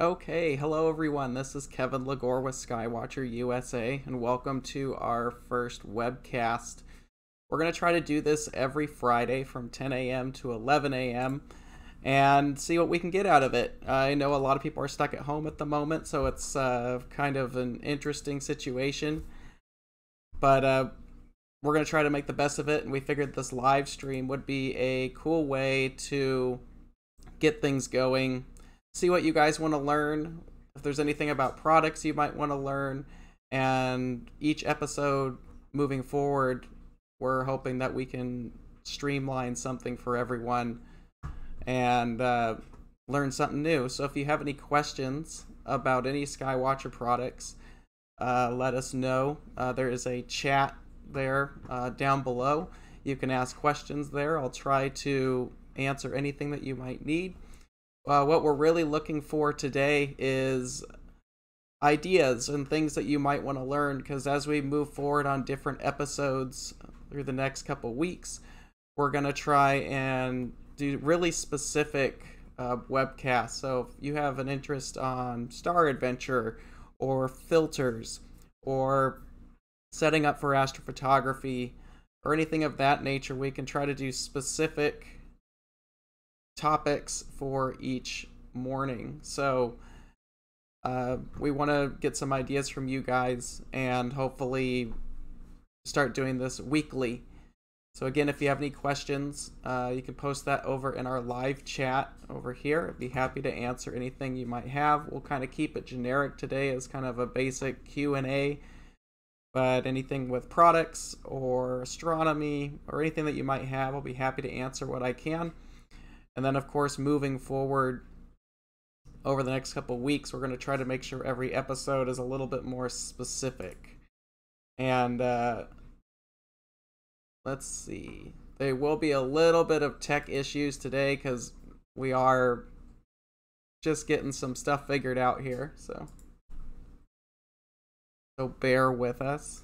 Okay, hello everyone, this is Kevin LeGore with Sky-Watcher USA, and welcome to our first webcast. We're going to try to do this every Friday from 10 a.m. to 11 a.m. and see what we can get out of it. I know a lot of people are stuck at home at the moment, so it's kind of an interesting situation. But we're going to try to make the best of it, and we figured this live stream would be a cool way to get things going. See what you guys want to learn, if there's anything about products you might want to learn, and each episode moving forward, we're hoping that we can streamline something for everyone and learn something new. So if you have any questions about any Skywatcher products, let us know. There is a chat there down below. You can ask questions there. I'll try to answer anything that you might need. What we're really looking for today is ideas and things that you might want to learn, because as we move forward on different episodes through the next couple weeks, we're going to try and do really specific webcasts. So if you have an interest on Star Adventure or filters or setting up for astrophotography or anything of that nature, we can try to do specific topics for each morning. So we want to get some ideas from you guys and hopefully start doing this weekly. So again, if you have any questions, you can post that over in our live chat over here. I'd be happy to answer anything you might have. We'll kind of keep it generic today as kind of a basic Q&A, but anything with products or astronomy or anything that you might have, I'll be happy to answer what I can. And then, of course, moving forward over the next couple weeks, we're going to try to make sure every episode is a little bit more specific. And let's see. There will be a little bit of tech issues today because we are just getting some stuff figured out here. So bear with us.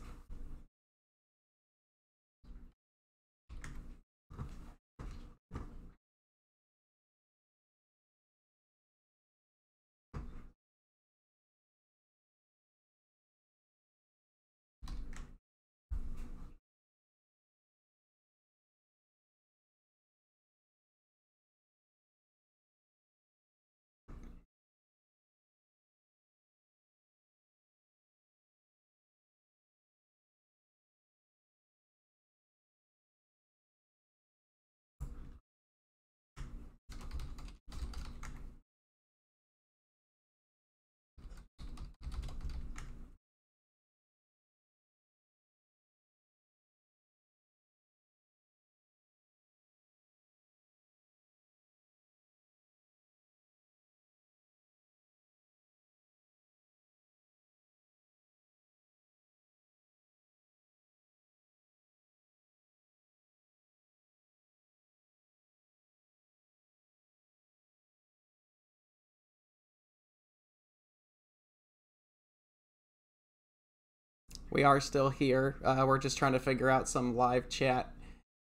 We are still here. We're just trying to figure out some live chat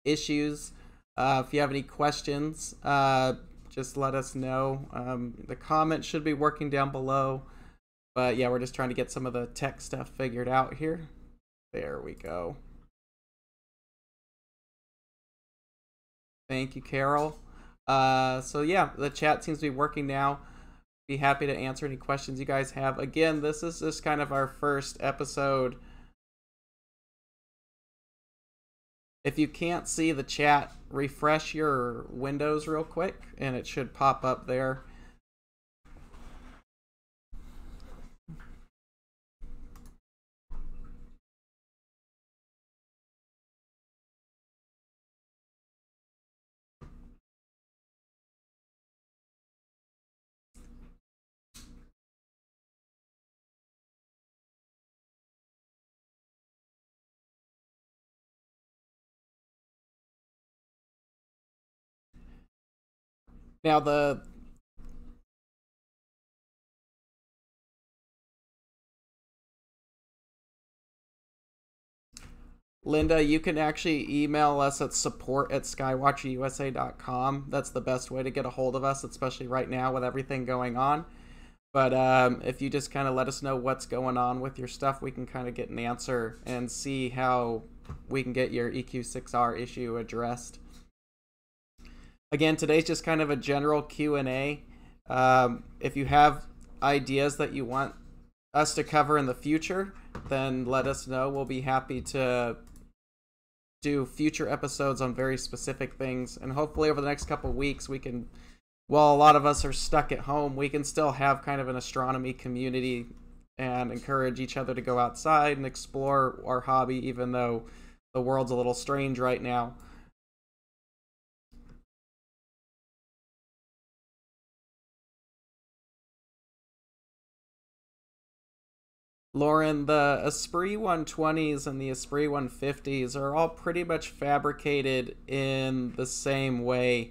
issues. If you have any questions, just let us know. The comments should be working down below. But yeah, we're just trying to get some of the tech stuff figured out here. There we go. Thank you, Carol. So yeah, the chat seems to be working now. Be happy to answer any questions you guys have. Again, this is just kind of our first episode. If you can't see the chat, refresh your windows real quick and it should pop up there. Now Linda, you can actually email us at support@skywatcherusa.com. That's the best way to get a hold of us, especially right now with everything going on. But if you just kind of let us know what's going on with your stuff, we can kind of get an answer and see how we can get your EQ6R issue addressed. Again, today's just kind of a general Q&A. If you have ideas that you want us to cover in the future, then let us know. We'll be happy to do future episodes on very specific things, and hopefully over the next couple of weeks we can, while a lot of us are stuck at home, we can still have kind of an astronomy community and encourage each other to go outside and explore our hobby, even though the world's a little strange right now. Lauren, the Esprit 120s and the Esprit 150s are all pretty much fabricated in the same way,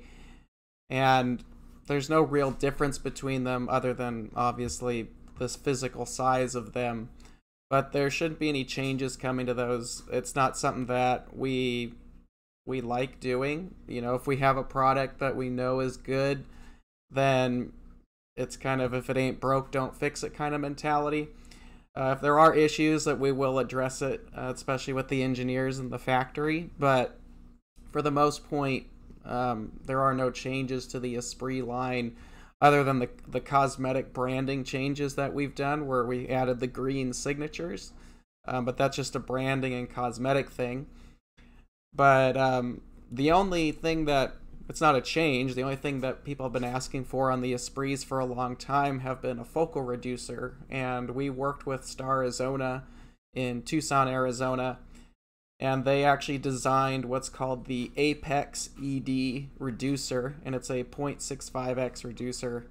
and there's no real difference between them other than obviously this physical size of them, but there shouldn't be any changes coming to those. It's not something that we like doing. You know, if we have a product that we know is good, then it's kind of if it ain't broke, don't fix it kind of mentality. If there are issues, that we will address it, especially with the engineers in the factory. But for the most point, there are no changes to the Esprit line other than the cosmetic branding changes that we've done where we added the green signatures. But that's just a branding and cosmetic thing. But the only thing that, it's not a change, the only thing that people have been asking for on the Esprits for a long time have been a focal reducer, and we worked with Starizona in Tucson, Arizona, and they actually designed what's called the Apex ED reducer, and it's a 0.65x reducer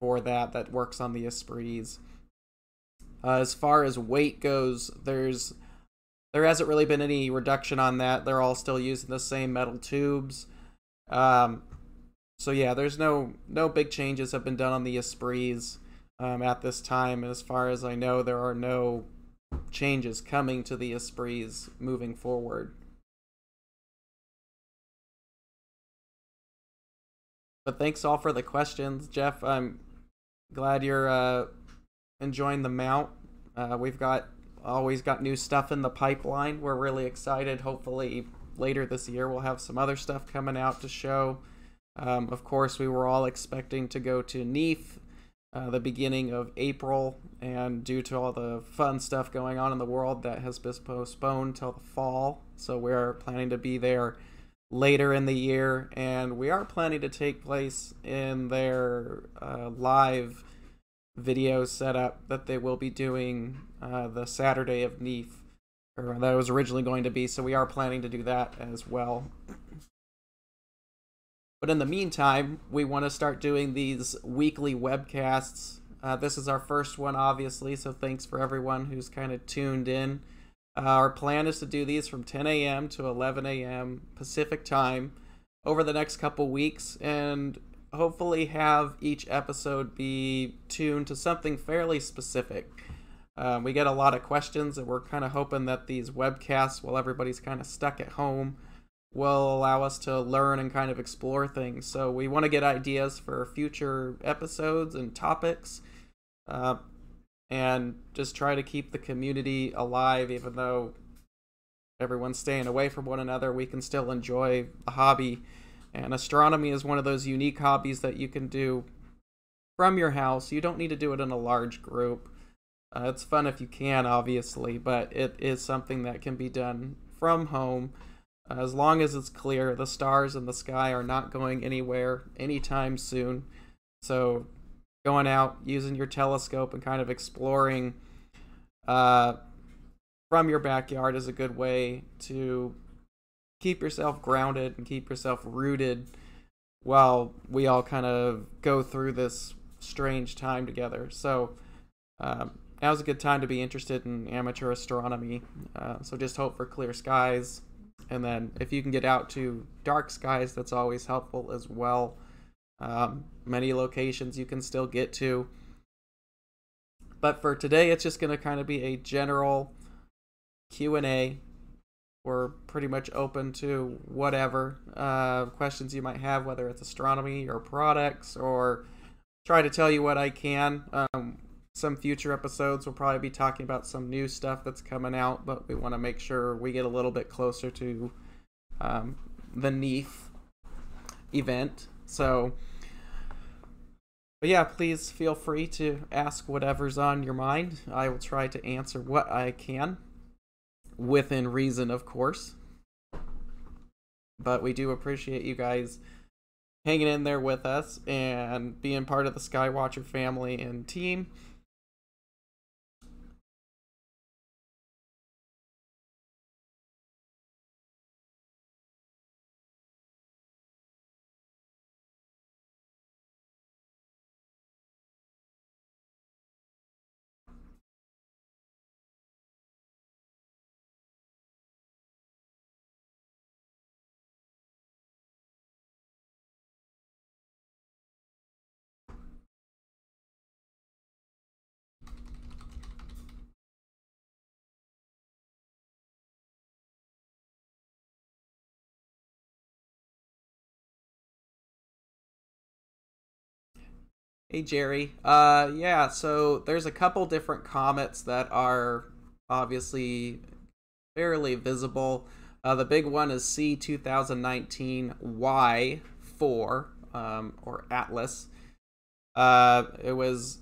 for that works on the Esprits. As far as weight goes, there hasn't really been any reduction on that. They're all still using the same metal tubes. So yeah, there's no big changes have been done on the Esprits at this time, and as far as I know, there are no changes coming to the Esprits moving forward. But thanks all for the questions, Jeff. I'm glad you're enjoying the mount. We've always got new stuff in the pipeline. We're really excited. Hopefully later this year we'll have some other stuff coming out to show. Of course, we were all expecting to go to NEAF the beginning of April, and due to all the fun stuff going on in the world, that has been postponed till the fall. So we're planning to be there later in the year, and we are planning to take place in their live video setup that they will be doing the Saturday of NEAF. Or that it was originally going to be, so we are planning to do that as well. But in the meantime, we want to start doing these weekly webcasts. This is our first one, obviously, so thanks for everyone who's kind of tuned in. Our plan is to do these from 10 a.m. to 11 a.m. Pacific time over the next couple weeks, and hopefully have each episode be tuned to something fairly specific. We get a lot of questions, and we're kind of hoping that these webcasts, while everybody's kind of stuck at home, will allow us to learn and kind of explore things. So we want to get ideas for future episodes and topics, and just try to keep the community alive. Even though everyone's staying away from one another, we can still enjoy the hobby. And astronomy is one of those unique hobbies that you can do from your house. You don't need to do it in a large group. It's fun if you can, obviously, but it is something that can be done from home. As long as it's clear, the stars in the sky are not going anywhere anytime soon. So going out, using your telescope, and kind of exploring from your backyard is a good way to keep yourself grounded and keep yourself rooted while we all kind of go through this strange time together. So now's a good time to be interested in amateur astronomy, so just hope for clear skies, and then if you can get out to dark skies, that's always helpful as well. Many locations you can still get to, but for today it's just going to kind of be a general Q&A. We're pretty much open to whatever questions you might have, whether it's astronomy or products or try to tell you what I can. Some future episodes will probably be talking about some new stuff that's coming out, but we want to make sure we get a little bit closer to the NEAF event. So, but yeah, please feel free to ask whatever's on your mind. I will try to answer what I can, within reason, of course. But we do appreciate you guys hanging in there with us and being part of the Sky-Watcher family and team. Hey Jerry, yeah, so there's a couple different comets that are obviously fairly visible. The big one is C 2019 Y4, or Atlas. It was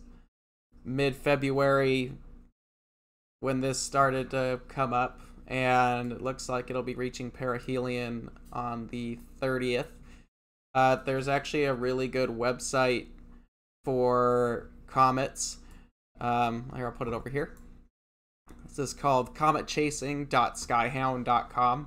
mid-February when this started to come up, and it looks like it'll be reaching perihelion on the 30th. There's actually a really good website for comets. Here, I'll put it over here. This is called cometchasing.skyhound.com.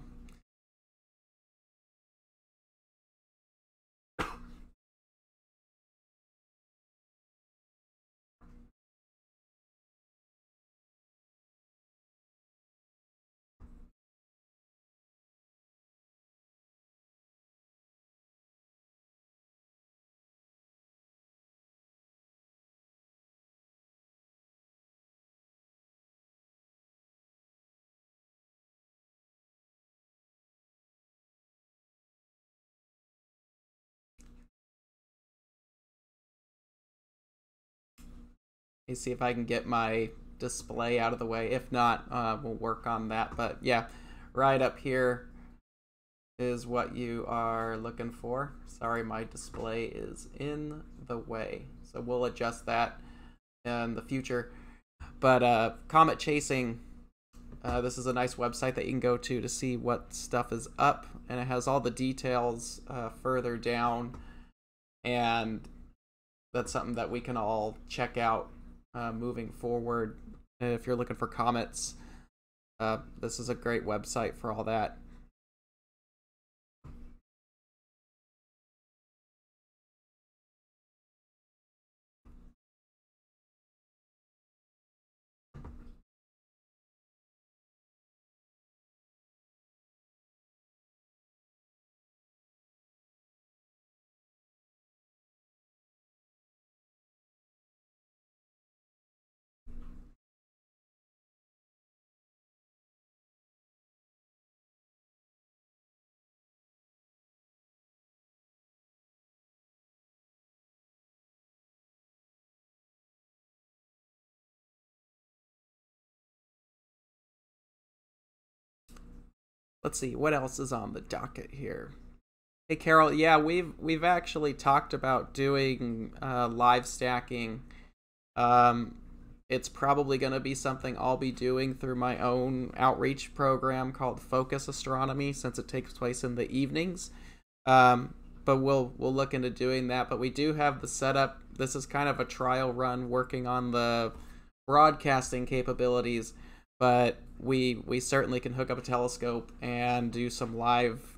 Let me see if I can get my display out of the way. If not, we'll work on that. But yeah, right up here is what you are looking for. Sorry, my display is in the way. So we'll adjust that in the future. But Comet Chasing, this is a nice website that you can go to see what stuff is up. And it has all the details further down. And that's something that we can all check out. Moving forward, if you're looking for comets, this is a great website for all that. Let's see what else is on the docket here. Hey Carol, yeah, we've actually talked about doing live stacking. It's probably going to be something I'll be doing through my own outreach program called Focus Astronomy, since it takes place in the evenings. But we'll look into doing that. But we do have the setup. This is kind of a trial run, working on the broadcasting capabilities. But we certainly can hook up a telescope and do some live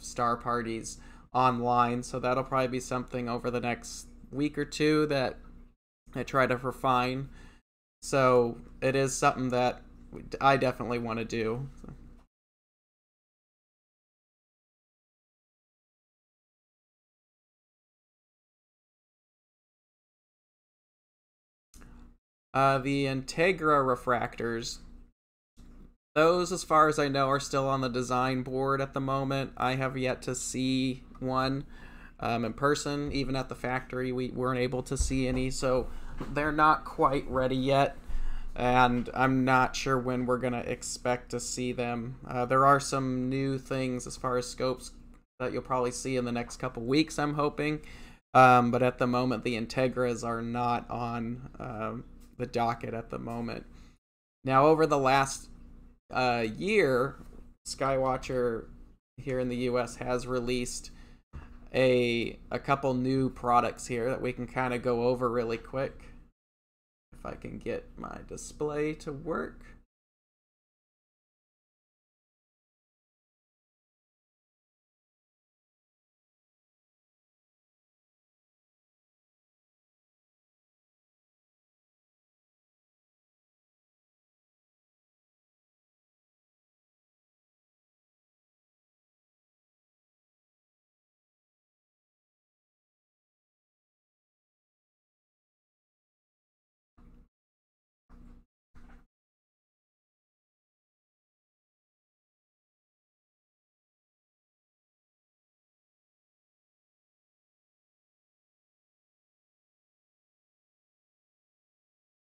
star parties online. So that'll probably be something over the next week or two that I try to refine. So it is something that I definitely want to do. So. The Integra refractors, those, as far as I know, are still on the design board at the moment. I have yet to see one. in person. Even at the factory, we weren't able to see any, so they're not quite ready yet, and I'm not sure when we're going to expect to see them. There are some new things as far as scopes that you'll probably see in the next couple weeks, I'm hoping, but at the moment the Integras are not on the docket at the moment. Now, over the last year, Skywatcher here in the US has released a couple new products here that we can kind of go over really quick. If I can get my display to work.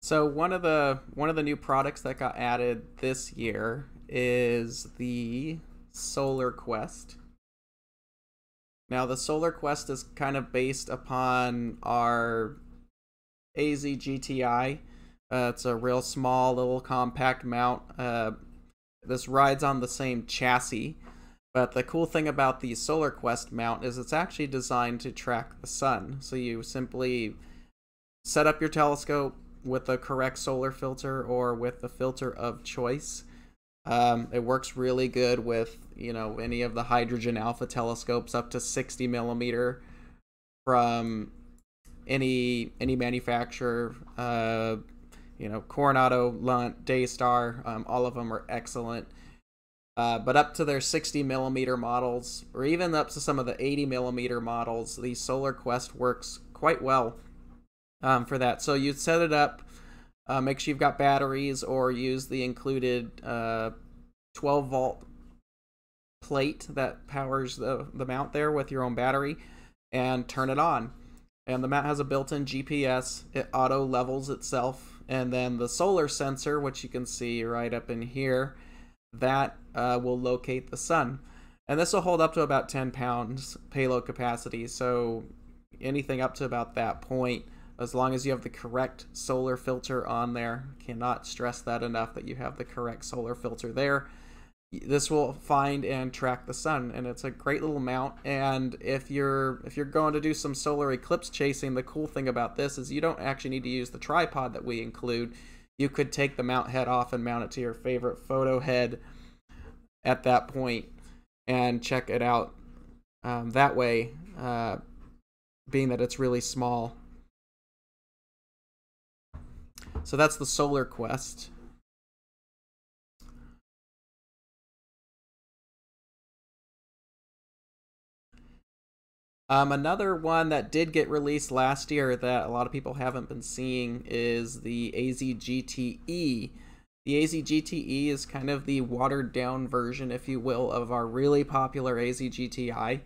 So one of the new products that got added this year is the SolarQuest. Now the SolarQuest is kind of based upon our AZ-GTI. It's a real small little compact mount. This rides on the same chassis, but the cool thing about the SolarQuest mount is it's actually designed to track the sun. So you simply set up your telescope with the correct solar filter or with the filter of choice. It works really good with, you know, any of the hydrogen alpha telescopes up to 60mm from any manufacturer. You know, Coronado, Lunt, Daystar, all of them are excellent. But up to their 60mm models, or even up to some of the 80mm models, the SolarQuest works quite well for that. So you set it up, make sure you've got batteries, or use the included 12 volt plate that powers the mount there with your own battery, and turn it on. And the mount has a built-in GPS. It auto levels itself, and then the solar sensor, which you can see right up in here, that will locate the sun. And this will hold up to about 10 pounds payload capacity, so anything up to about that point, as long as you have the correct solar filter on there. Cannot stress that enough, that you have the correct solar filter there. This will find and track the sun, and it's a great little mount. And if you're going to do some solar eclipse chasing, the cool thing about this is you don't actually need to use the tripod that we include. You could take the mount head off and mount it to your favorite photo head at that point and check it out that way, being that it's really small. So that's the SolarQuest. Another one that did get released last year that a lot of people haven't been seeing is the AZ-GTE. The AZ-GTE is kind of the watered-down version, if you will, of our really popular AZ-GTI.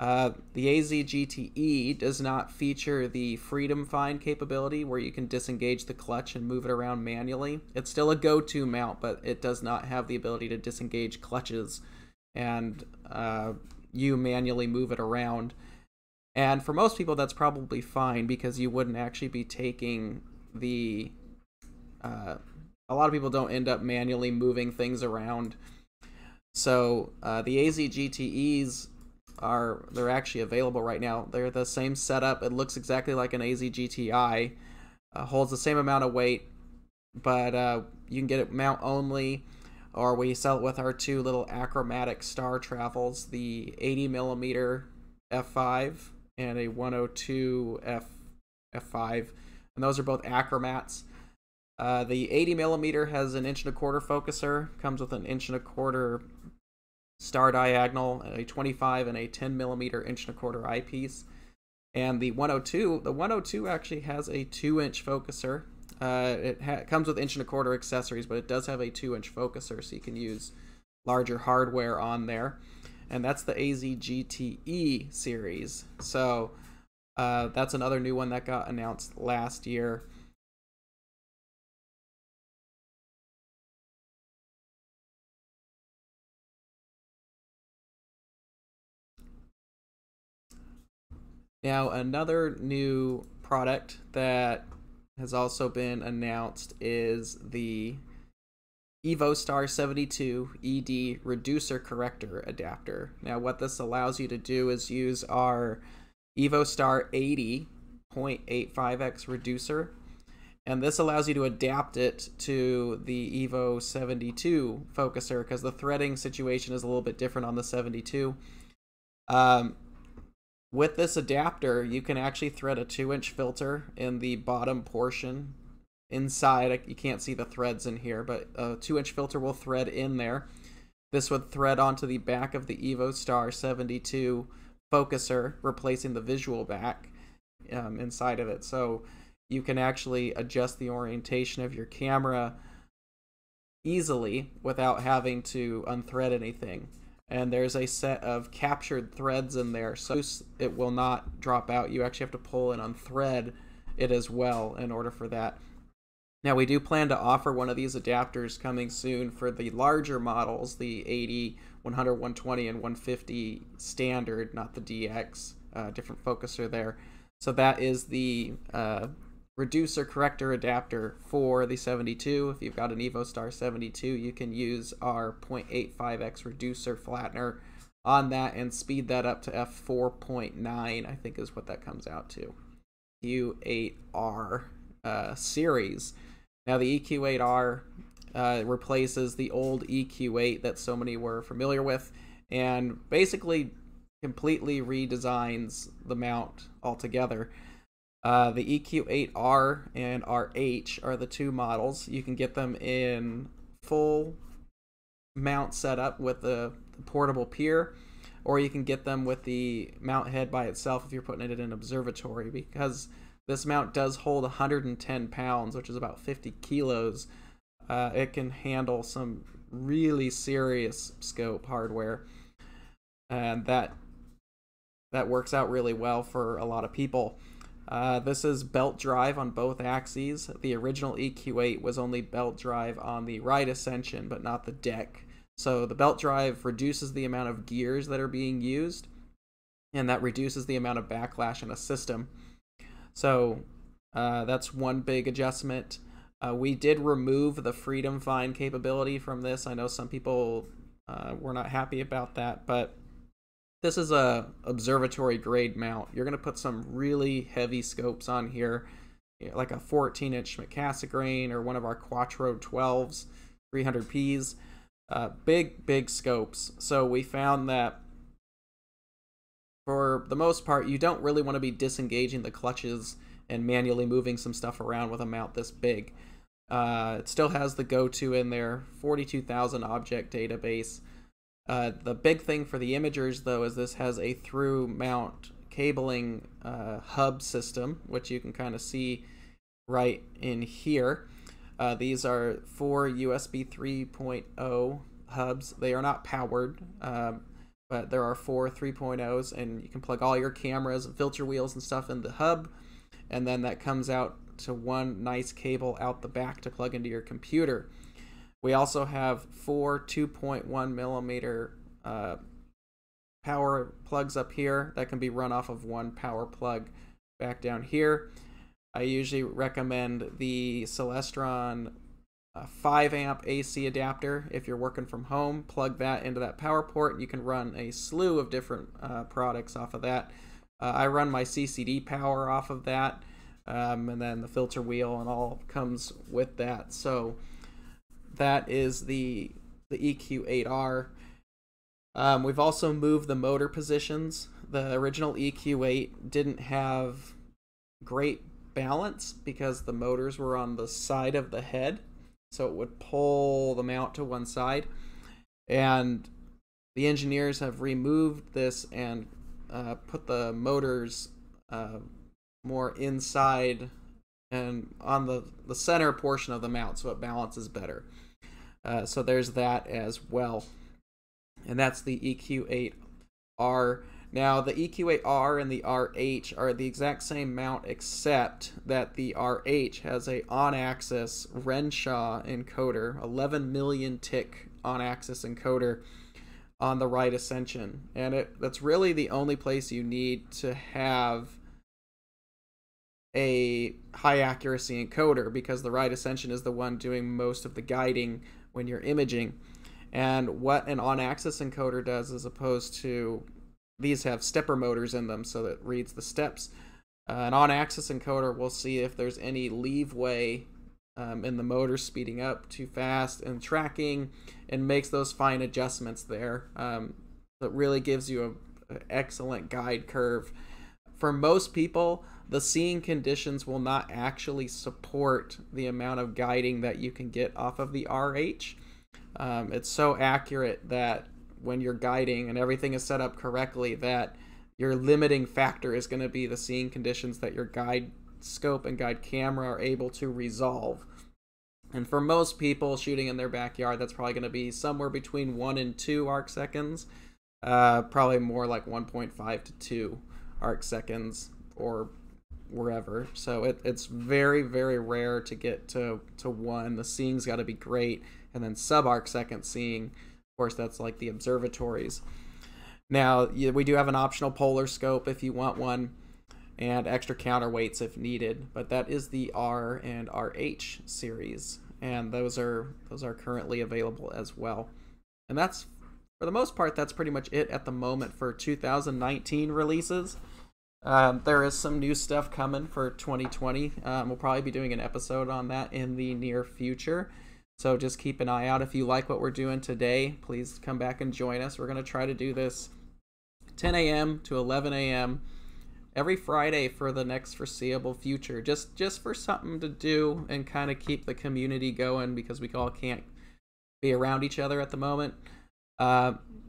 The AZ-GTE does not feature the Freedom Find capability, where you can disengage the clutch and move it around manually. It's still a go-to mount, but it does not have the ability to disengage clutches and you manually move it around. And for most people, that's probably fine, because you wouldn't actually be taking the... a lot of people don't end up manually moving things around. So the AZ-GTEs... they're actually available right now. They're the same setup. It looks exactly like an AZ-GTI, holds the same amount of weight, but you can get it mount only, or we sell it with our two little achromatic star travels, the 80mm f5 and a 102 f5, and those are both achromats. The 80mm has an 1.25 inch focuser, comes with an 1.25 inch star diagonal, a 25 and a 10mm 1.25 inch eyepiece. And the 102 actually has a 2-inch focuser. It comes with 1.25 inch accessories, but it does have a 2-inch focuser, so you can use larger hardware on there. and that's the AZ-GTE series. So that's another new one that got announced last year. Now, another new product that has also been announced is the EvoStar 72 ED Reducer Corrector Adapter. Now, what this allows you to do is use our EvoStar 80.85x reducer, and this allows you to adapt it to the Evo 72 focuser because the threading situation is a little bit different on the 72. With this adapter, you can actually thread a 2-inch filter in the bottom portion inside. You can't see the threads in here, but a 2-inch filter will thread in there. This would thread onto the back of the EvoStar 72 focuser, replacing the visual back inside of it. So you can actually adjust the orientation of your camera easily without having to unthread anything. And there's a set of captured threads in there, so it will not drop out. You actually have to pull and unthread it as well in order for that. Now, we do plan to offer one of these adapters coming soon for the larger models, the 80, 100, 120, and 150 standard, not the DX, different focuser there. So that is the reducer corrector adapter for the 72. If you've got an EvoStar 72, you can use our 0.85x reducer flattener on that and speed that up to f4.9, I think is what that comes out to. EQ8R series. Now, the EQ8R replaces the old EQ8 that so many were familiar with, and basically completely redesigns the mount altogether. The EQ8R and RH are the two models. You can get them in full mount setup with the portable pier, or you can get them with the mount head by itself if you're putting it in an observatory, because this mount does hold 110 pounds, which is about 50 kilos. It can handle some really serious scope hardware, and that works out really well for a lot of people. This is belt drive on both axes. The original EQ8 was only belt drive on the right ascension, but not the deck. So the belt drive reduces the amount of gears that are being used, and that reduces the amount of backlash in a system. So that's one big adjustment. We did remove the Freedom Find capability from this. I know some people were not happy about that, but this is a observatory grade mount. You're going to put some really heavy scopes on here, like a 14-inch Maksutov-Cassegrain or one of our Quattro 12s, 300Ps, big scopes. So we found that for the most part, you don't really want to be disengaging the clutches and manually moving some stuff around with a mount this big. It still has the go-to in there, 42,000 object database. The big thing for the imagers, though, is this has a through mount cabling hub system, which you can kind of see right in here. These are 4 USB 3.0 hubs. They are not powered, but there are 4 3.0s, and you can plug all your cameras and filter wheels and stuff in the hub, and then that comes out to one nice cable out the back to plug into your computer. We also have 4 2.1mm power plugs up here that can be run off of one power plug back down here. I usually recommend the Celestron 5-amp AC adapter if you're working from home. Plug that into that power port, and you can run a slew of different products off of that. I run my CCD power off of that, and then the filter wheel and all comes with that. So that is the EQ8R. We've also moved the motor positions. The original EQ8 didn't have great balance because the motors were on the side of the head, so it would pull the mount to one side. And the engineers have removed this and put the motors more inside and on the center portion of the mount, so it balances better. So there's that as well. and that's the EQ8R. Now, the EQ8R and the RH are the exact same mount, except that the RH has a on-axis Renshaw encoder, 11 million tick on-axis encoder on the right ascension, and that's really the only place you need to have a high accuracy encoder, because the right ascension is the one doing most of the guiding when you're imaging. And what an on-axis encoder does, as opposed to these have stepper motors in them, so that it reads the steps. An on-axis encoder will see if there's any leeway in the motor speeding up too fast and tracking, and makes those fine adjustments there. That really gives you an excellent guide curve. For most people, the seeing conditions will not actually support the amount of guiding that you can get off of the RH. It's so accurate that when you're guiding and everything is set up correctly, that your limiting factor is going to be the seeing conditions that your guide scope and guide camera are able to resolve. And for most people shooting in their backyard, that's probably going to be somewhere between 1 and 2 arc seconds, probably more like 1.5 to 2 arc seconds or wherever. So it's very, very rare to get to 1. The seeing's got to be great, and then sub arc second seeing. Of course, that's like the observatories. Now we do have an optional polar scope if you want one, and extra counterweights if needed, but that is the R and RH series, and those are currently available as well. And that's, for the most part, that's pretty much it at the moment for 2019 releases. There is some new stuff coming for 2020. We'll probably be doing an episode on that in the near future. So just keep an eye out. If you like what we're doing today, please come back and join us. We're going to try to do this 10 a.m. to 11 a.m. every Friday for the next foreseeable future, just for something to do and kind of keep the community going, because we all can't be around each other at the moment.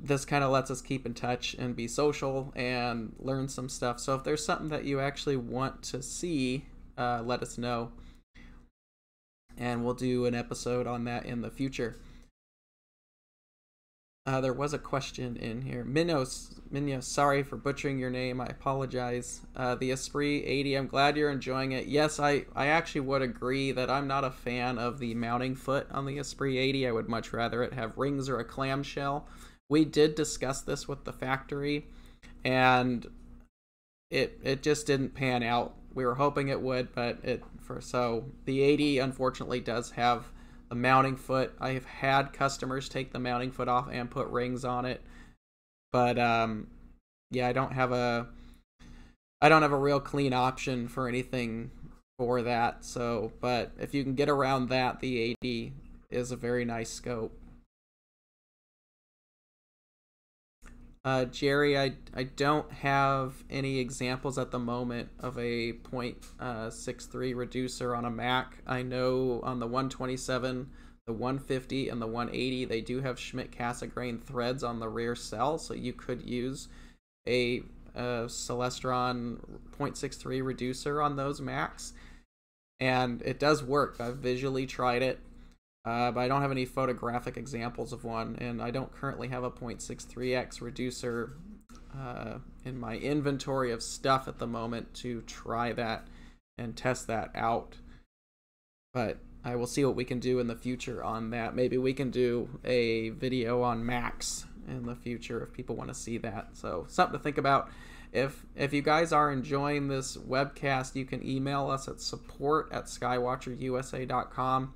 This kind of lets us keep in touch and be social and learn some stuff. So if there's something that you actually want to see, let us know, and we'll do an episode on that in the future. There was a question in here. Minos, sorry for butchering your name. I apologize. The Esprit 80, I'm glad you're enjoying it. Yes, I actually would agree that I'm not a fan of the mounting foot on the Esprit 80. I would much rather it have rings or a clamshell. We did discuss this with the factory, and it just didn't pan out. We were hoping it would, but so the 80 unfortunately does have a mounting foot. I have had customers take the mounting foot off and put rings on it, but yeah, I don't have a real clean option for anything for that. So, but if you can get around that, the 80 is a very nice scope. Jerry, I don't have any examples at the moment of a 0.63 reducer on a Mac. I know on the 127, the 150, and the 180, they do have Schmidt-Cassegrain threads on the rear cell, so you could use a Celestron 0.63 reducer on those Macs, and it does work. I've visually tried it. But I don't have any photographic examples of one, and I don't currently have a 0.63x reducer in my inventory of stuff at the moment to try that and test that out. But I will see what we can do in the future on that. Maybe we can do a video on Max in the future if people want to see that. So something to think about. If you guys are enjoying this webcast, you can email us at support@skywatcherusa.com.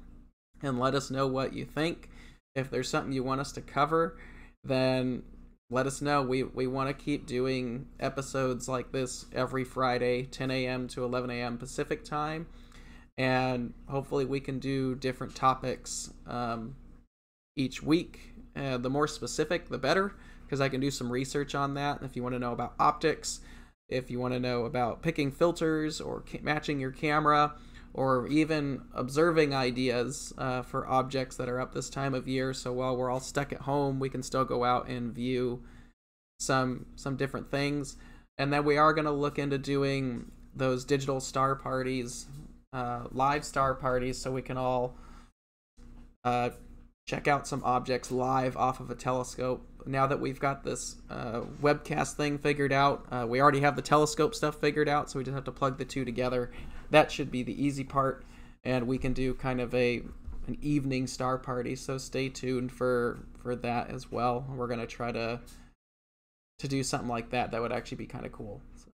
and let us know what you think. If there's something you want us to cover, then let us know. We want to keep doing episodes like this every Friday, 10 a.m. to 11 a.m. Pacific time, and hopefully we can do different topics each week. The more specific, the better, because I can do some research on that. If you want to know about optics, if you want to know about picking filters or matching your camera, or even observing ideas for objects that are up this time of year. So while we're all stuck at home, we can still go out and view some different things. And then we are gonna look into doing those digital star parties, live star parties, so we can all check out some objects live off of a telescope. Now that we've got this webcast thing figured out, we already have the telescope stuff figured out, so we just have to plug the two together. That should be the easy part, and we can do kind of an evening star party, so stay tuned for that as well. We're going to try to do something like that. That would actually be kind of cool. So.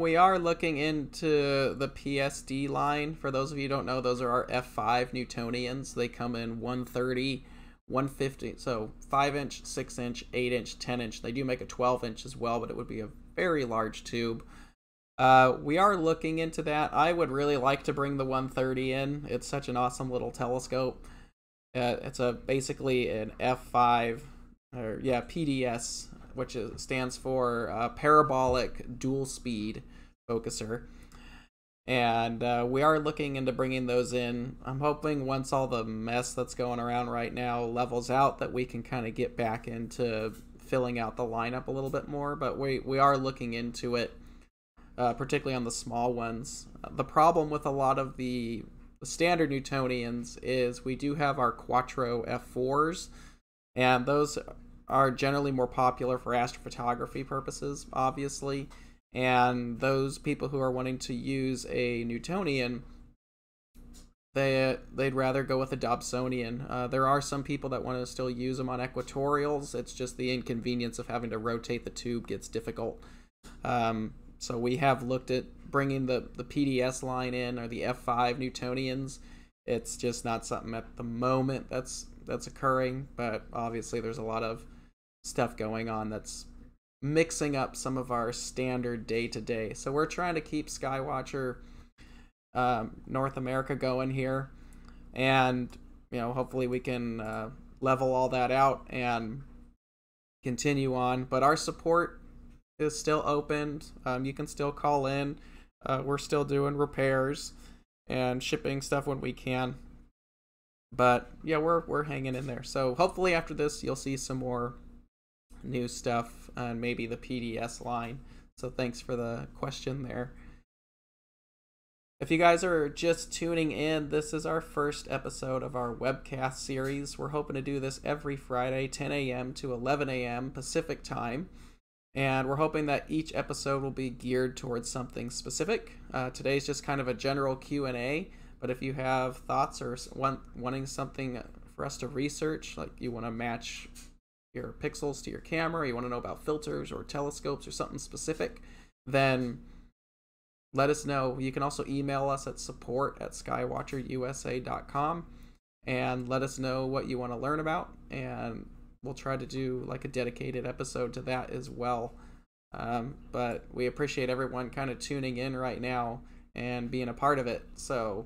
We are looking into the PSD line. For those of you who don't know, those are our F5 Newtonians. They come in 130, 150, so 5-inch, 6-inch, 8-inch, 10-inch. They do make a 12-inch as well, but it would be a very large tube. We are looking into that. I would really like to bring the 130 in. It's such an awesome little telescope. It's basically an F5, or yeah, PDS, which stands for Parabolic Dual Speed Focuser. And we are looking into bringing those in. I'm hoping once all the mess that's going around right now levels out that we can kind of get back into filling out the lineup a little bit more, but we are looking into it, particularly on the small ones. The problem with a lot of the standard Newtonians is we do have our Quattro F4s, and those are generally more popular for astrophotography purposes, obviously, and those people who are wanting to use a Newtonian, they'd rather go with a Dobsonian. There are some people that want to still use them on equatorials. It's just the inconvenience of having to rotate the tube gets difficult. So we have looked at bringing the PDS line in, or the F5 Newtonians. It's just not something at the moment that's occurring, but obviously there's a lot of stuff going on that's mixing up some of our standard day-to-day. So we're trying to keep Skywatcher North America going here, and you know, hopefully we can level all that out and continue on. But our support is still open. You can still call in. We're still doing repairs and shipping stuff when we can. But yeah, we're hanging in there. So hopefully after this, you'll see some more new stuff and maybe the PDS line. So thanks for the question there. If you guys are just tuning in, this is our first episode of our webcast series. We're hoping to do this every Friday, 10 a.m. to 11 a.m. Pacific time. And we're hoping that each episode will be geared towards something specific. Today's just kind of a general Q&A. But if you have thoughts or wanting something for us to research, like you want to match your pixels to your camera, you want to know about filters or telescopes or something specific, then let us know. You can also email us at support@skywatcherusa.com and let us know what you want to learn about. And we'll try to do like a dedicated episode to that as well. But we appreciate everyone kind of tuning in right now and being a part of it. So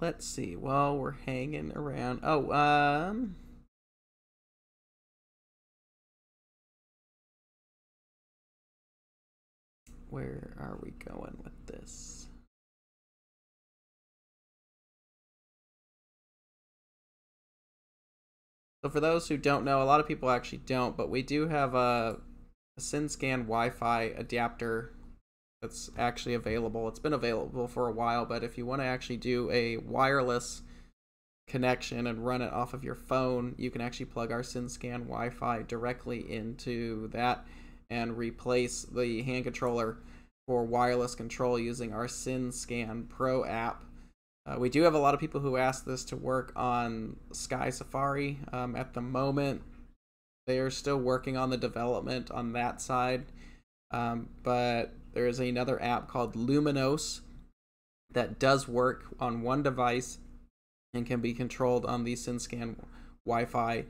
let's see, while we're hanging around. Oh, where are we going with this? So for those who don't know, a lot of people actually don't, but we do have a SynScan Wi-Fi adapter that's actually available. It's been available for a while, but if you want to actually do a wireless connection and run it off of your phone, you can actually plug our SynScan Wi-Fi directly into that and replace the hand controller for wireless control using our SynScan Pro app. We do have a lot of people who ask this to work on Sky Safari. At the moment, they are still working on the development on that side, but there is another app called Luminos that does work on one device and can be controlled on the SynScan Wi-Fi,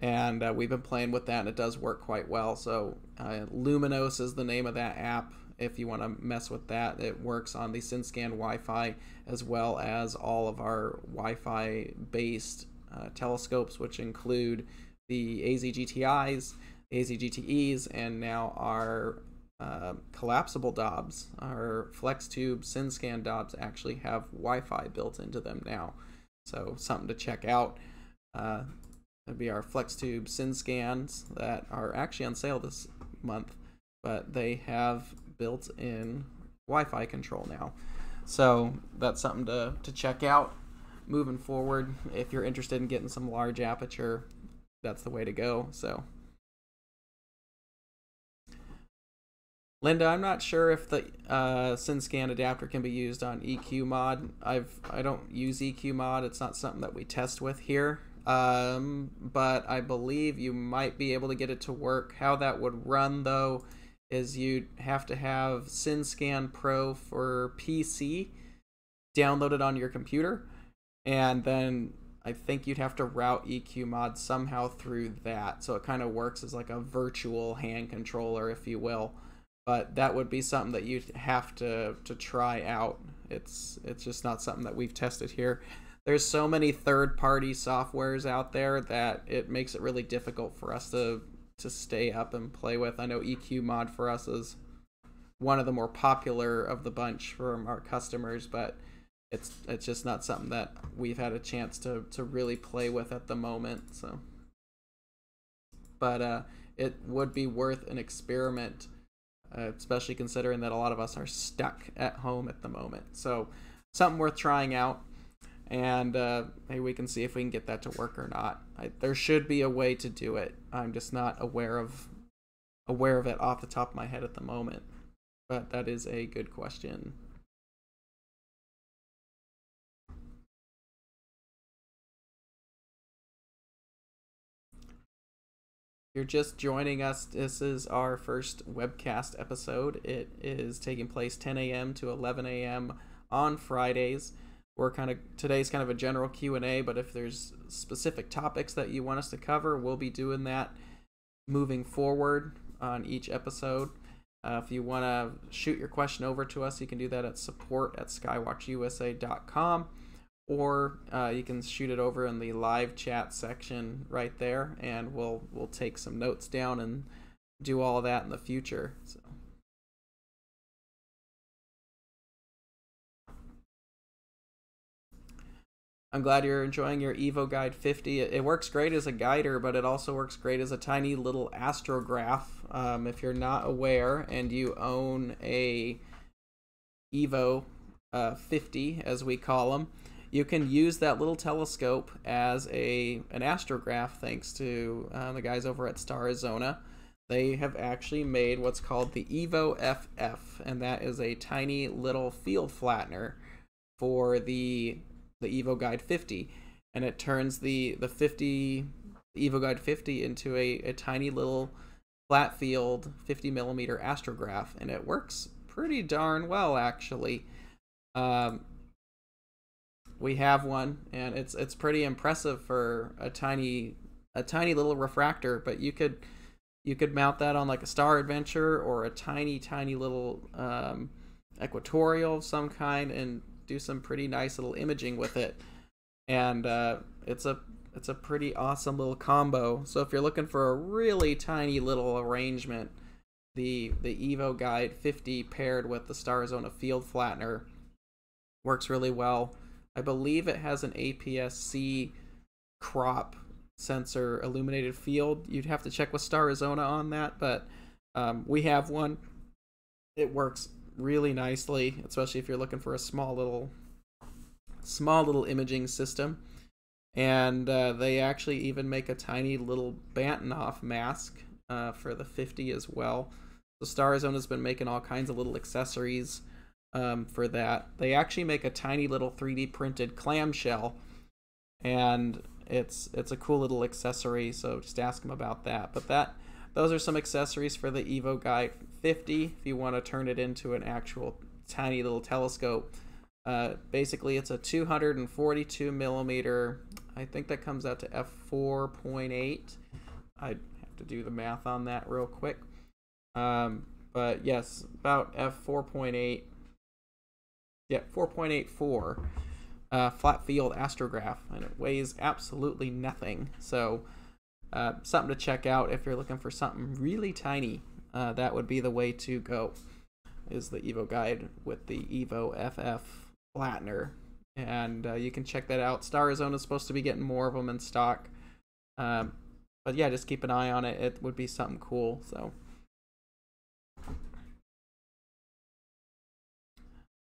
and we've been playing with that and it does work quite well. So Luminos is the name of that app. If you want to mess with that, it works on the SynScan Wi-Fi as well as all of our Wi-Fi based telescopes, which include the AZ-GTIs, AZ-GTEs, and now our collapsible DOBs. Our flex tube SynScan DOBs actually have Wi-Fi built into them now, so something to check out. That'd be our flex tube SynScans that are actually on sale this month, but they have built-in Wi-Fi control now, so that's something to check out moving forward. If you're interested in getting some large aperture, that's the way to go. So Linda, I'm not sure if the SynScan adapter can be used on EQMod. I don't use EQMod. It's not something that we test with here, but I believe you might be able to get it to work. How that would run though is you'd have to have SynScan Pro for PC downloaded on your computer, and then I think you'd have to route EQMod somehow through that. So it kind of works as like a virtual hand controller, if you will. But that would be something that you'd have to try out. It's just not something that we've tested here. There's so many third-party softwares out there that it makes it really difficult for us to stay up and play with. I know EQMod for us is one of the more popular of the bunch from our customers, but it's just not something that we've had a chance to really play with at the moment. So, but it would be worth an experiment, especially considering that a lot of us are stuck at home at the moment. So something worth trying out, and maybe we can see if we can get that to work or not. There should be a way to do it. I'm just not aware of it off the top of my head at the moment, but that is a good question. You're just joining us. This is our first webcast episode. It is taking place 10 a.m. to 11 a.m. on Fridays. Today's kind of a general Q&A, but if there's specific topics that you want us to cover, we'll be doing that moving forward on each episode. If you want to shoot your question over to us, you can do that at support@skywatcherusa.com. Or you can shoot it over in the live chat section right there, and we'll take some notes down and do all of that in the future. So, I'm glad you're enjoying your Evo Guide 50. It works great as a guider, but it also works great as a tiny little astrograph. If you're not aware and you own a Evo 50, as we call them, you can use that little telescope as an astrograph, thanks to the guys over at Starizona. They have actually made what's called the Evo FF, and that is a tiny little field flattener for the Evo Guide 50, and it turns the Evo Guide 50 into a tiny little flat field 50mm astrograph, and it works pretty darn well actually. We have one, and it's pretty impressive for a tiny little refractor, but you could mount that on like a Star Adventure or a tiny little equatorial of some kind and do some pretty nice little imaging with it. And it's a pretty awesome little combo. So if you're looking for a really tiny little arrangement, the Evo Guide 50 paired with the Starizona field flattener works really well. I believe it has an APS-C crop sensor illuminated field. You'd have to check with Starizona on that, but we have one. It works really nicely, especially if you're looking for a small little imaging system. And they actually even make a tiny little Bantenoff mask for the 50 as well. So Starizona's been making all kinds of little accessories for that. They actually make a tiny little 3D printed clamshell, and it's a cool little accessory, so just ask them about that. But those are some accessories for the Evo Guide 50 if you want to turn it into an actual tiny little telescope. Basically, it's a 242 millimeter. I think that comes out to f/4.8. I'd have to do the math on that real quick. But yes, about f/4.8. Yeah, 4.84 flat field astrograph, and it weighs absolutely nothing. So something to check out if you're looking for something really tiny. That would be the way to go, is the Evo Guide with the Evo FF flattener. And you can check that out. Starizona is supposed to be getting more of them in stock. But yeah, just keep an eye on it. It would be something cool. So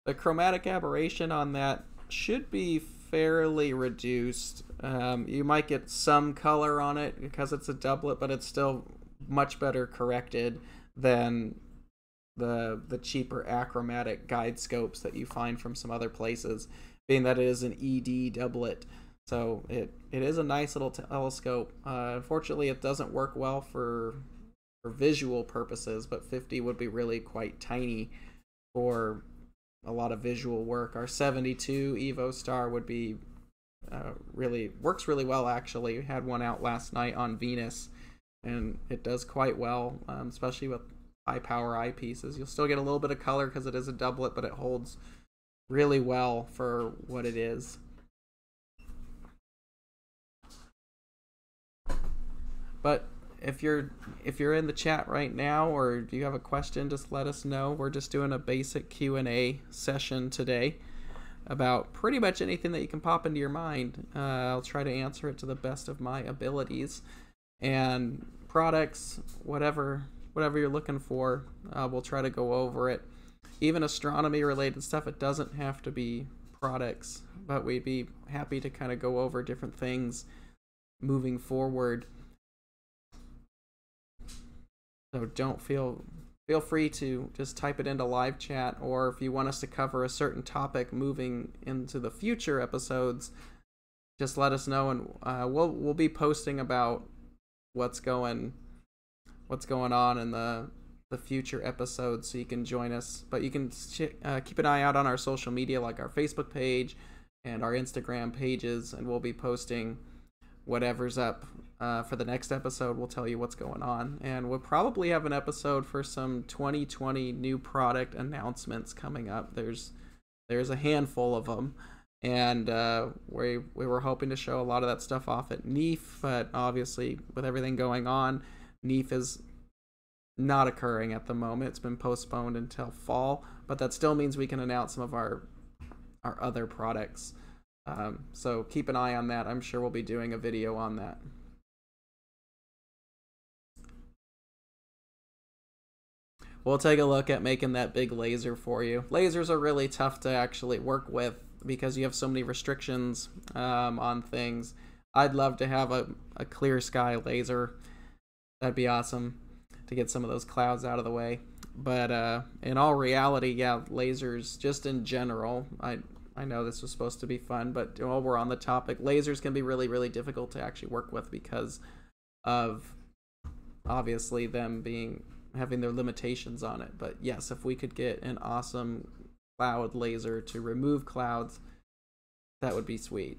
the chromatic aberration on that should be fairly reduced. You might get some color on it because it's a doublet, but it's still much better corrected than the cheaper achromatic guide scopes that you find from some other places, being that it is an ED doublet. So it is a nice little telescope. Unfortunately, it doesn't work well for visual purposes, but 50 would be really quite tiny for a lot of visual work. Our 72 EvoStar would be works really well, actually. We had one out last night on Venus, and it does quite well, especially with high power eyepieces. You'll still get a little bit of color because it is a doublet, but it holds really well for what it is. But if you're in the chat right now, or do you have a question, just let us know. We're just doing a basic Q&A session today about pretty much anything that you can pop into your mind. I'll try to answer it to the best of my abilities, and products, whatever you're looking for, we'll try to go over it. Even astronomy related stuff, it doesn't have to be products, but we'd be happy to kind of go over different things moving forward. So don't feel free to just type it into live chat, or if you want us to cover a certain topic moving into the future episodes, just let us know, and we'll be posting about what's going on in the future episodes, so you can join us. But you can keep an eye out on our social media, like our Facebook page and our Instagram pages, and we'll be posting whatever's up for the next episode. We'll tell you what's going on, and we'll probably have an episode for some 2020 new product announcements coming up. There's a handful of them, and we were hoping to show a lot of that stuff off at NEAF, but obviously with everything going on, NEAF is not occurring at the moment. It's been postponed until fall, but that still means we can announce some of our other products. So keep an eye on that. I'm sure we'll be doing a video on that. We'll take a look at making that big laser for you. Lasers are really tough to actually work with because you have so many restrictions on things. I'd love to have a clear sky laser. That'd be awesome to get some of those clouds out of the way. But in all reality, yeah, lasers just in general, I know this was supposed to be fun, but while we're on the topic, lasers can be really, really difficult to actually work with because of obviously them having their limitations on it. But yes, if we could get an awesome cloud laser to remove clouds, that would be sweet.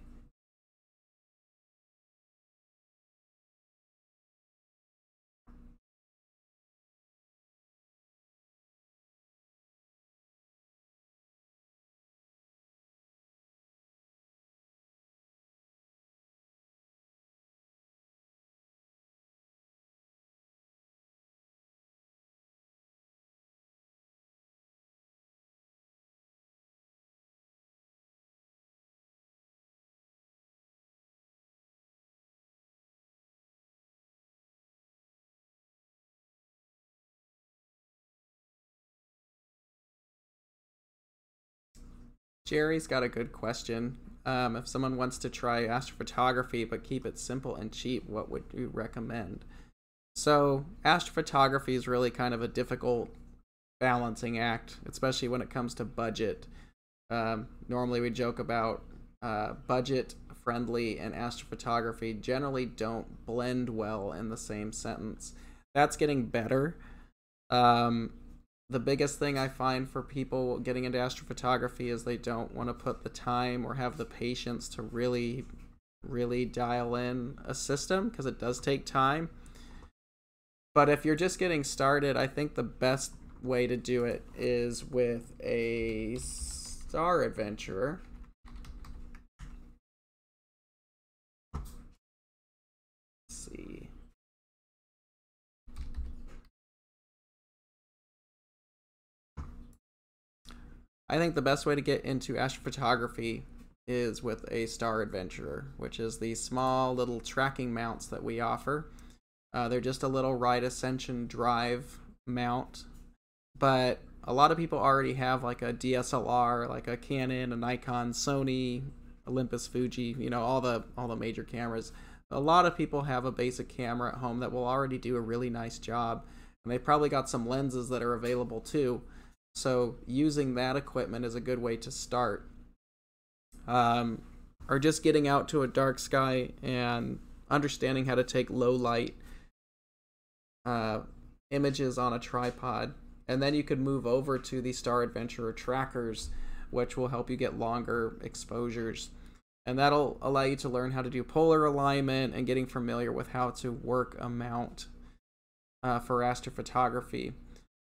Jerry's got a good question. If someone wants to try astrophotography but keep it simple and cheap, what would you recommend? So astrophotography is really kind of a difficult balancing act, especially when it comes to budget. Normally we joke about budget friendly and astrophotography generally don't blend well in the same sentence. That's getting better. The biggest thing I find for people getting into astrophotography is they don't want to put the time or have the patience to really dial in a system, because it does take time. But if you're just getting started, I think the best way to do it is with a Star Adventure. Let's see. I think the best way to get into astrophotography is with a Star Adventurer, which is the small little tracking mounts that we offer. They're just a little right ascension drive mount, but a lot of people already have like a DSLR, like a Canon, a Nikon, Sony, Olympus, Fuji, you know, all the major cameras. A lot of people have a basic camera at home that will already do a really nice job, and they probably got some lenses that are available too. So using that equipment is a good way to start. Or just getting out to a dark sky and understanding how to take low light images on a tripod. And then you could move over to the Star Adventurer trackers, which will help you get longer exposures. And that'll allow you to learn how to do polar alignment and getting familiar with how to work a mount for astrophotography.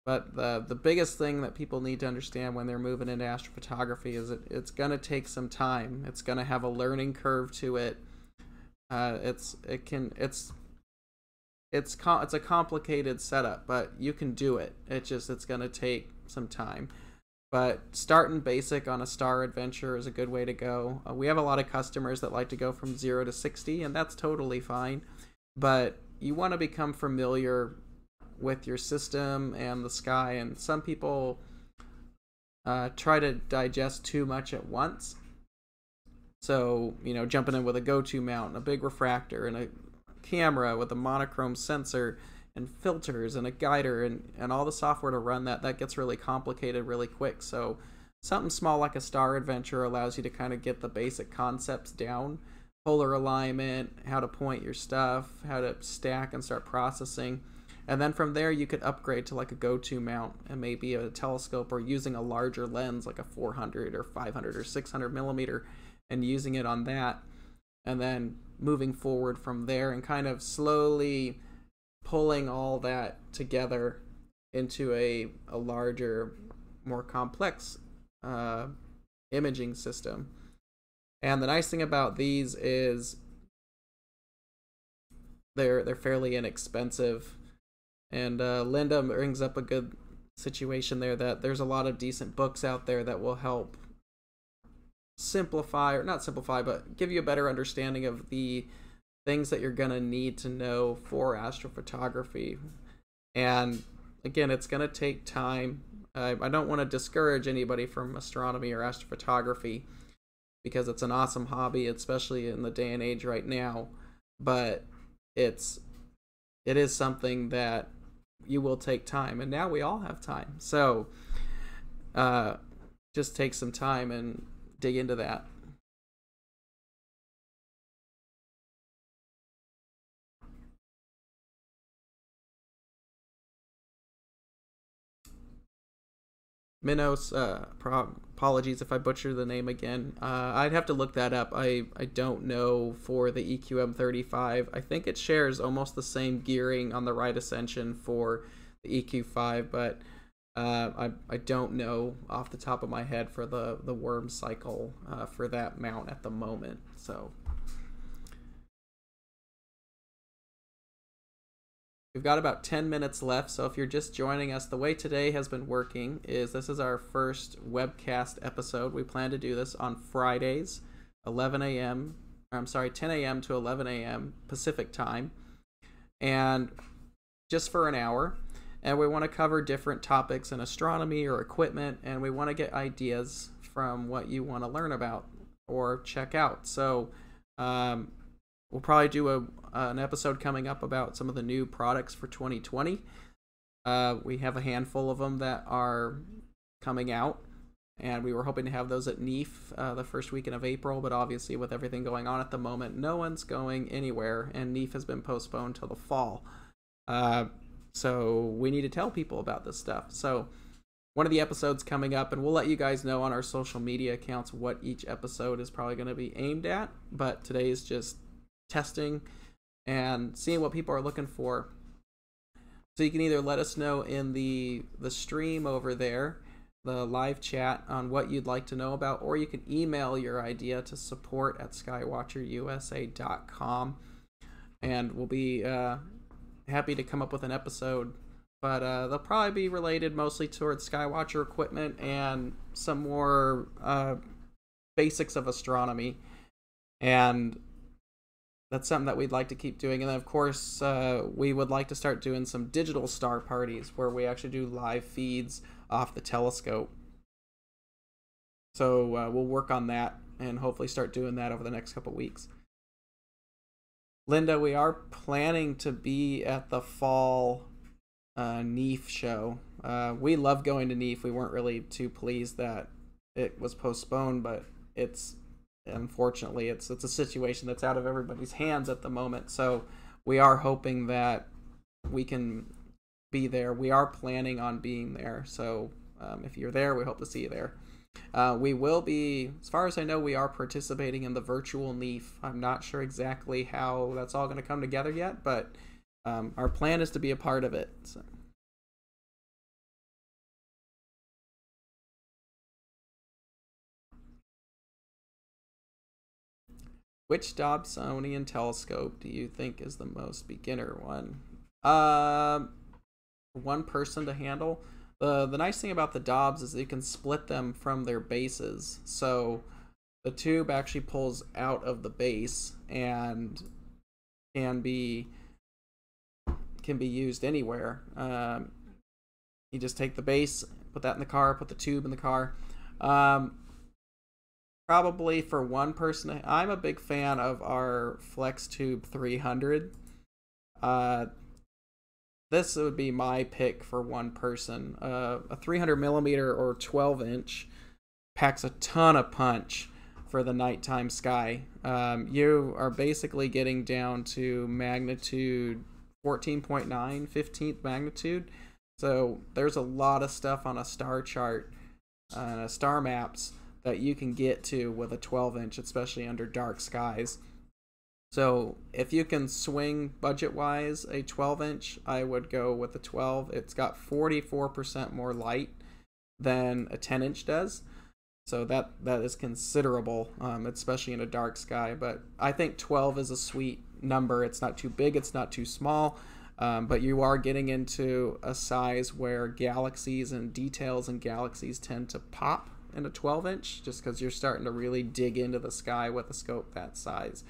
But the biggest thing that people need to understand when they're moving into astrophotography is it's going to take some time. It's going to have a learning curve to it. It's a complicated setup, but you can do it. It's going to take some time. But starting basic on a Star Adventure is a good way to go. We have a lot of customers that like to go from 0 to 60, and that's totally fine. But you want to become familiar with your system and the sky, and some people try to digest too much at once. So, you know, jumping in with a go-to mount and a big refractor and a camera with a monochrome sensor and filters and a guider and all the software to run that gets really complicated really quick. So something small like a Star Adventure allows you to kind of get the basic concepts down: polar alignment, how to point your stuff, how to stack and start processing. And then from there, you could upgrade to like a go-to mount and maybe a telescope, or using a larger lens like a 400 or 500 or 600 millimeter and using it on that. And then moving forward from there and kind of slowly pulling all that together into a larger, more complex imaging system. And the nice thing about these is they're fairly inexpensive. And Linda brings up a good situation there, that there's a lot of decent books out there that will help simplify, or not simplify, but give you a better understanding of the things that you're going to need to know for astrophotography. And again, it's going to take time. I don't want to discourage anybody from astronomy or astrophotography, because it's an awesome hobby, especially in the day and age right now. But it is something that you will take time, and now we all have time. So just take some time and dig into that. Minos, apologies if I butcher the name again. I'd have to look that up. I don't know for the EQM35. I think it shares almost the same gearing on the right ascension for the EQ5, but I don't know off the top of my head for the worm cycle for that mount at the moment. So we've got about 10 minutes left, so if you're just joining us, the way today has been working is this is our first webcast episode. We plan to do this on Fridays, 10 a.m. to 11 a.m. Pacific time, and just for an hour. And we want to cover different topics in astronomy or equipment, and we want to get ideas from what you want to learn about. or check out. So we'll probably do an episode coming up about some of the new products for 2020. We have a handful of them that are coming out, and we were hoping to have those at NEAF the first weekend of April, but obviously with everything going on at the moment, no one's going anywhere, and NEAF has been postponed till the fall. So we need to tell people about this stuff. So one of the episodes coming up, and we'll let you guys know on our social media accounts what each episode is probably going to be aimed at, but today is just testing and seeing what people are looking for. So you can either let us know in the stream over there, the live chat, on what you'd like to know about, or you can email your idea to support@skywatcherusa.com, and we'll be happy to come up with an episode. But they'll probably be related mostly towards Skywatcher equipment and some more basics of astronomy, and that's something that we'd like to keep doing. And then, of course, we would like to start doing some digital star parties where we actually do live feeds off the telescope. So we'll work on that and hopefully start doing that over the next couple weeks. Linda, we are planning to be at the fall NEAF show. We love going to NEAF. We weren't really too pleased that it was postponed, but it's... unfortunately, it's a situation that's out of everybody's hands at the moment, so we are hoping that we can be there. We are planning on being there, so if you're there, we hope to see you there. We will be, as far as I know, we are participating in the virtual NEAF. I'm not sure exactly how that's all going to come together yet, but our plan is to be a part of it. So. Which Dobsonian telescope do you think is the most beginner one? One person to handle. The nice thing about the Dobs is you can split them from their bases. So the tube actually pulls out of the base and can be used anywhere. You just take the base, put that in the car, put the tube in the car. Probably for one person, I'm a big fan of our Flex Tube 300. This would be my pick for one person. A 300 millimeter or 12 inch packs a ton of punch for the nighttime sky. You are basically getting down to magnitude 14.9, 15th magnitude. So there's a lot of stuff on a star chart and star maps that you can get to with a 12 inch, especially under dark skies. So if you can swing budget wise a 12 inch, I would go with the 12. It's got 44% more light than a 10 inch does, so that is considerable, especially in a dark sky. But I think 12 is a sweet number. It's not too big, it's not too small, but you are getting into a size where galaxies and details in galaxies tend to pop in a 12 inch, just because you're starting to really dig into the sky with a scope that size.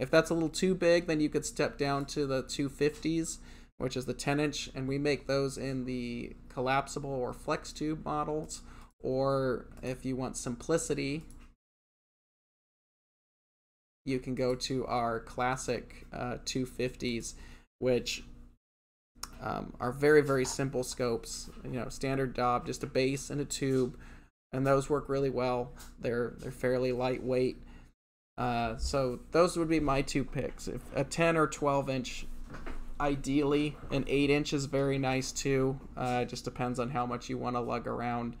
If that's a little too big, then you could step down to the 250s, which is the 10 inch, and we make those in the collapsible or flex tube models. Or if you want simplicity, you can go to our classic 250s, which are very, very simple scopes. Standard Dob, just a base and a tube, and those work really well. They're fairly lightweight. So those would be my two picks. If a 10 or 12 inch, ideally. An 8 inch is very nice too. It just depends on how much you want to lug around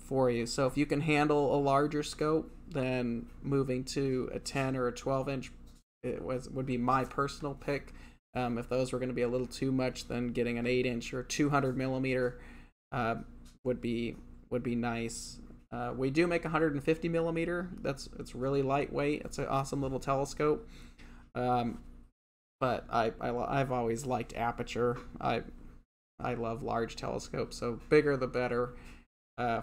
for you. So if you can handle a larger scope, then moving to a 10 or a 12 inch would be my personal pick. If those were going to be a little too much, then getting an 8 inch or 200 millimeter would be nice. We do make 150 millimeter. It's really lightweight. It's an awesome little telescope. But I've always liked aperture. I love large telescopes, so bigger the better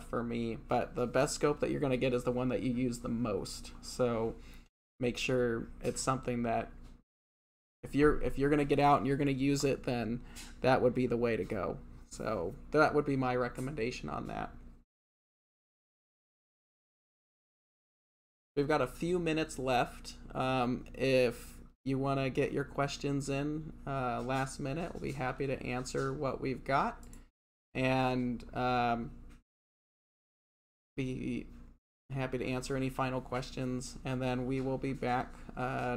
for me. But the best scope that you're going to get is the one that you use the most. So make sure it's something that if you're going to get out and you're going to use it, then that would be the way to go. So that would be my recommendation on that. We've got a few minutes left. If you want to get your questions in last minute, we'll be happy to answer what we've got. And be happy to answer any final questions. And then we will be back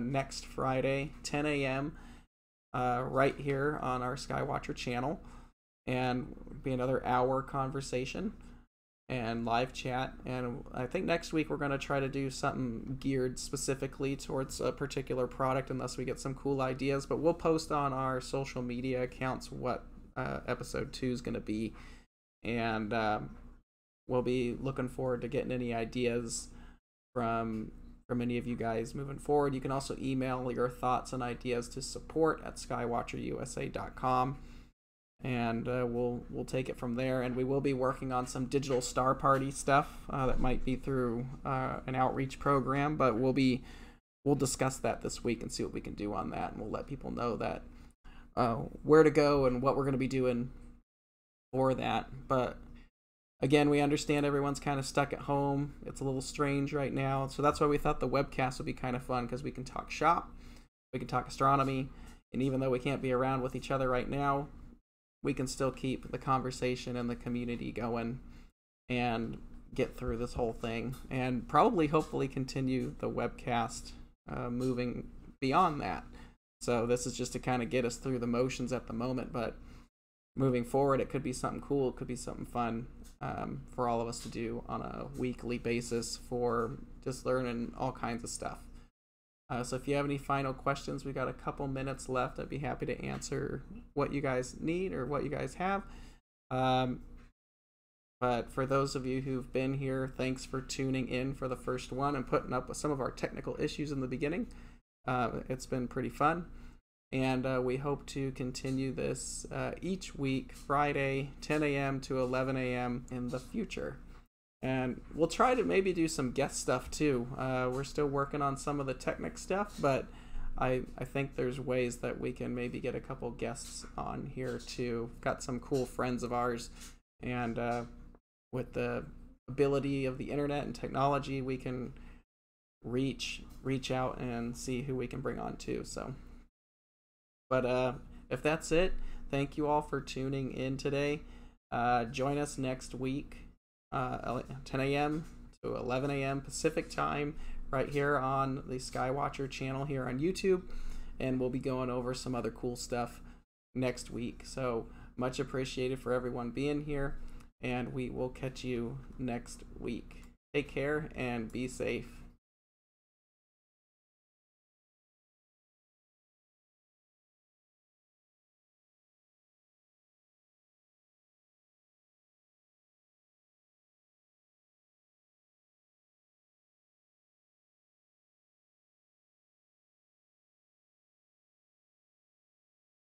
next Friday, 10 a.m. Right here on our Skywatcher channel. And it'll be another hour conversation and live chat. And I think next week we're going to try to do something geared specifically towards a particular product unless we get some cool ideas. But we'll post on our social media accounts what episode 2 is going to be. And we'll be looking forward to getting any ideas from any of you guys moving forward. You can also email your thoughts and ideas to support@skywatcherusa.com. And we'll take it from there. And we will be working on some digital star party stuff that might be through an outreach program, but we'll discuss that this week and see what we can do on that. And we'll let people know that where to go and what we're going to be doing for that. But again, we understand everyone's kind of stuck at home. It's a little strange right now, so that's why we thought the webcast would be kind of fun, because we can talk shop, we can talk astronomy, and even though we can't be around with each other right now, we can still keep the conversation and the community going and get through this whole thing, and probably hopefully continue the webcast moving beyond that. So this is just to kind of get us through the motions at the moment, but moving forward it could be something cool, it could be something fun for all of us to do on a weekly basis for just learning all kinds of stuff. So if you have any final questions, we got a couple minutes left. I'd be happy to answer what you guys need or what you guys have. But for those of you who've been here, thanks for tuning in for the first one and putting up with some of our technical issues in the beginning. It's been pretty fun. And we hope to continue this each week, Friday, 10 a.m. to 11 a.m. in the future. And we'll try to maybe do some guest stuff too. We're still working on some of the technic stuff, but I think there's ways that we can maybe get a couple guests on here too. We've got some cool friends of ours, and with the ability of the internet and technology, we can reach out and see who we can bring on too. So, but if that's it, thank you all for tuning in today. Join us next week. 10 a.m. to 11 a.m. Pacific time, right here on the Skywatcher channel here on YouTube, and we'll be going over some other cool stuff next week. So much appreciated for everyone being here, and we will catch you next week. Take care and be safe.